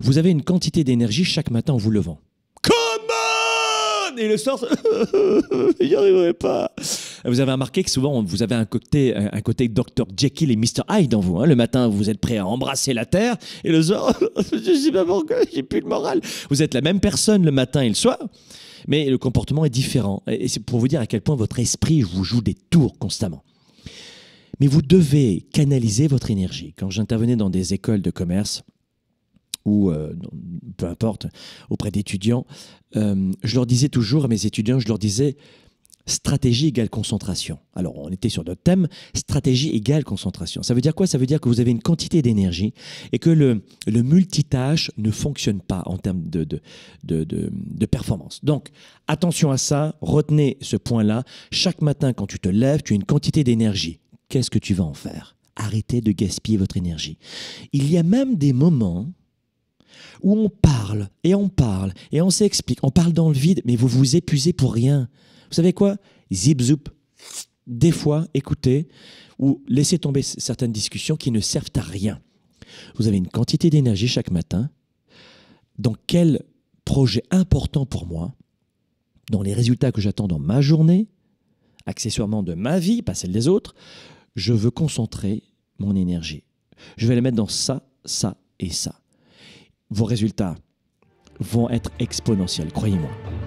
Vous avez une quantité d'énergie chaque matin en vous levant. Come on! Et le soir, j'y arriverai pas. Vous avez remarqué que souvent, vous avez un côté Dr. Jekyll et Mr. Hyde en vous. Hein. Le matin, vous êtes prêt à embrasser la terre. Et le soir, je sais pas pourquoi, j'ai plus le moral. Vous êtes la même personne le matin et le soir. Mais le comportement est différent. Et c'est pour vous dire à quel point votre esprit vous joue des tours constamment. Mais vous devez canaliser votre énergie. Quand j'intervenais dans des écoles de commerce, ou peu importe, auprès d'étudiants, je leur disais toujours à mes étudiants, je leur disais stratégie égale concentration. Alors, on était sur notre thème, stratégie égale concentration. Ça veut dire quoi? Ça veut dire que vous avez une quantité d'énergie et que le multitâche ne fonctionne pas en termes de performance. Donc, attention à ça, retenez ce point-là. Chaque matin, quand tu te lèves, tu as une quantité d'énergie. Qu'est-ce que tu vas en faire? Arrêtez de gaspiller votre énergie. Il y a même des moments où on parle et on parle et on s'explique. On parle dans le vide, mais vous vous épuisez pour rien. Vous savez quoi? Zip-zoup. Des fois, écoutez ou laissez tomber certaines discussions qui ne servent à rien. Vous avez une quantité d'énergie chaque matin. Dans quel projet important pour moi, dans les résultats que j'attends dans ma journée, accessoirement de ma vie, pas celle des autres, je veux concentrer mon énergie. Je vais la mettre dans ça, ça et ça. Vos résultats vont être exponentiels, croyez-moi.